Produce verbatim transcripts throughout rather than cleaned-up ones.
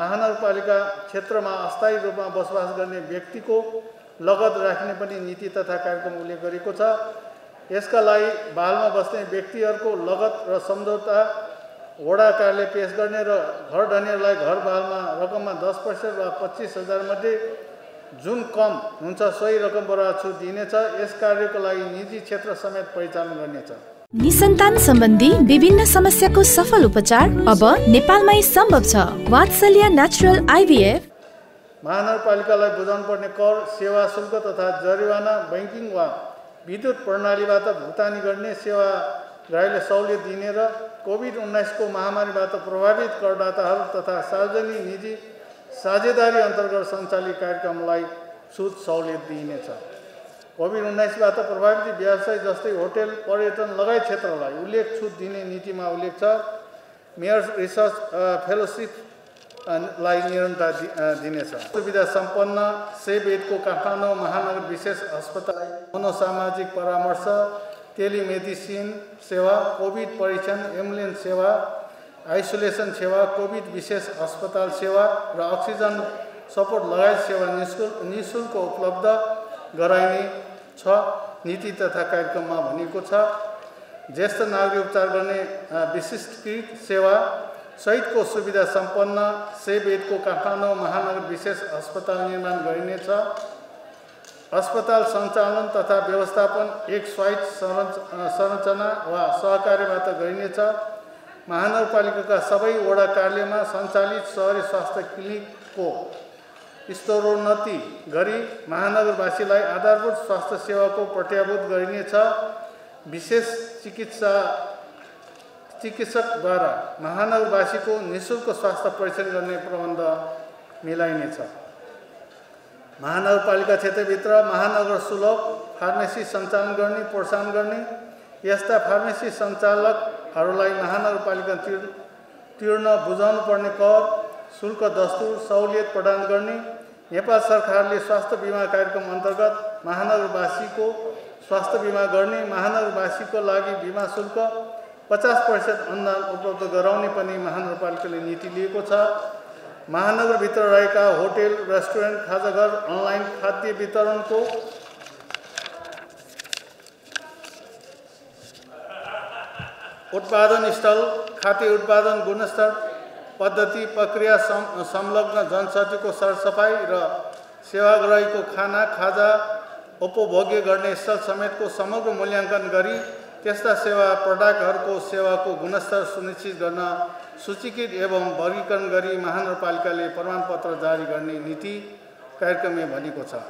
महानगरपालिका क्षेत्रमा अस्थायी रूपमा बसोबास गर्ने व्यक्तिको लगत राख्ने पनि नीति तथा कार्यक्रम उल्लेख गरेको छ। यसका लागि बालमा बस्ने व्यक्तिहरुको लगत र सम्झौता वडा कार्यालय पेश गर्ने र घर ढनेरलाई घर बालमा रकममा दस प्रतिशत वा पच्चीस हजार मध्ये जुन कम हुन्छ सोही रकम बराबर छुट दिनेछ। यस कार्यको लागि निजी क्षेत्र समेत परिचालन गर्नेछ। निसन्तान सम्बन्धी विभिन्न समस्याको सफल उपचार अब नेपालमै सम्भव छ। वात्सल्य नेचुरल आईवीएफ। महानगरपालिकालाई बुझाउनु पर्ने कर, सेवा शुल्क तथा जरिवाना बैंकिङ वा विद्युत प्रणालीबाट भुक्तानी गर्ने सेवा ग्राहकले सहुलियत दिने र कोभिड उन्नाइस को महामारीबाट प्रभावित करदाताहरू तथा सार्वजनिक निजी साझेदारी अन्तर्गत सञ्चालित कार्यक्रमलाई छुट सहुलियत दिइनेछ। कोभिड उन्नाइसबाट प्रभावित व्यवसाय जस्तै होटल, पर्यटन लगायत क्षेत्रलाई उल्लेख छुट दिने नीतिमा उल्लेख छ। मेयर्स रिसर्च फेलोसिपलाई निरन्तरता दिनेछ। सुविधा सम्पन्न सेभ एडको काठमाडौँ महानगर विशेष अस्पताल मनोसामाजिक परामर्श, टेलिमेडिसिन सेवा, कोभिड परीक्षण, एम्बुलेन्स सेवा, आइसोलेसन सेवा, कोभिड विशेष अस्पताल सेवा र अक्सिजन सपोर्ट लगायत सेवा निशुल्क निशुल्क उपलब्ध गराइने छ। नीति तथा कार्यक्रममा भनेको छ ज्येष्ठ नागरिक उपचार गर्ने विशिष्टकृत सेवा सहितको सुविधा सम्पन्न सेभ एडको काठमाडौँ महानगर विशेष अस्पताल निर्माण गरिनेछ। अस्पताल सञ्चालन तथा व्यवस्थापन एक स्वायत्त संरचना वा सहकार्यबाट गरिनेछ। महानगरपालिकाका सबै वडा कार्यालयमा सञ्चालित सहरी स्वास्थ्य क्लिनिकको स्तरोन्नति गरी महानगरवासीलाई आधारभूत स्वास्थ्य सेवाको प्रत्याभूत गरिनेछ। विशेष चिकित्सा चिकित्सकद्वारा महानगरवासीको निःशुल्क स्वास्थ्य परीक्षण गर्ने प्रबन्ध मिलाइनेछ। महानगरपालिका क्षेत्रभित्र महानगर सुलभ फार्मेसी सञ्चालन गर्ने प्रोत्साहन गर्ने। यस्ता फार्मेसी सञ्चालकहरूलाई महानगरपालिका तिर्न बुझाउनु पर्ने कर, शुल्क, दस्तुर सहुलियत प्रदान गर्ने। नेपाल सरकारले स्वास्थ्य बीमा कार्यक्रम अन्तर्गत महानगरवासीको स्वास्थ्य बीमा गर्ने, महानगरवासीको लागि बीमा शुल्क पचास प्रतिशत अनुदान उपलब्ध गराउने पनि महानगरपालिकाले नीति लिएको छ। महानगरभित्र रहेका होटल, रेस्टुरेन्ट, खाजाघर, अनलाइन खाद्य वितरणको उत्पादन स्थल, खाद्य उत्पादन गुणस्तर पद्धति, प्रक्रिया संलग्न जनसचिको सरसफाई र सेवाग्राहीको खाना खाजा उपभोग्य गर्ने स्थल समेतको समग्र मूल्याङ्कन गरी त्यस्ता सेवा प्रडाक्टहरूको सेवाको गुणस्तर सुनिश्चित गर्न सूचीकृत एवं वर्गीकरण गरी महानगरपालिकाले प्रमाणपत्र जारी गर्ने नीति कार्यक्रमले भनेको छ।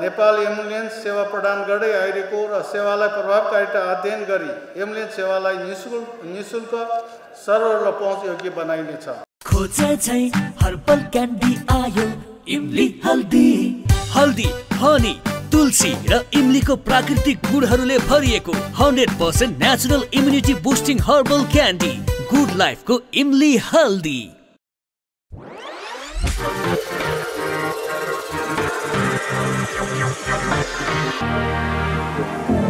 नेपाल एम्बुलेन्स सेवा प्रदान गर्दै आइरहेको र सेवालाई प्रभावकारिता अध्ययन गरी एम्बुलेन्स सेवालाई निशुल्क निशुल्क सरल र पहुँचयोग्य बनाइनेछ। हर्बल क्यान्डी आयो, इमली हल्दी, हल्दी, हनी, तुलसी र इमलीको प्राकृतिक गुणहरूले भरिएको सय प्रतिशत natural immunity boosting herbal candy, good लाइफको इमली हल्दी। We'll be right back.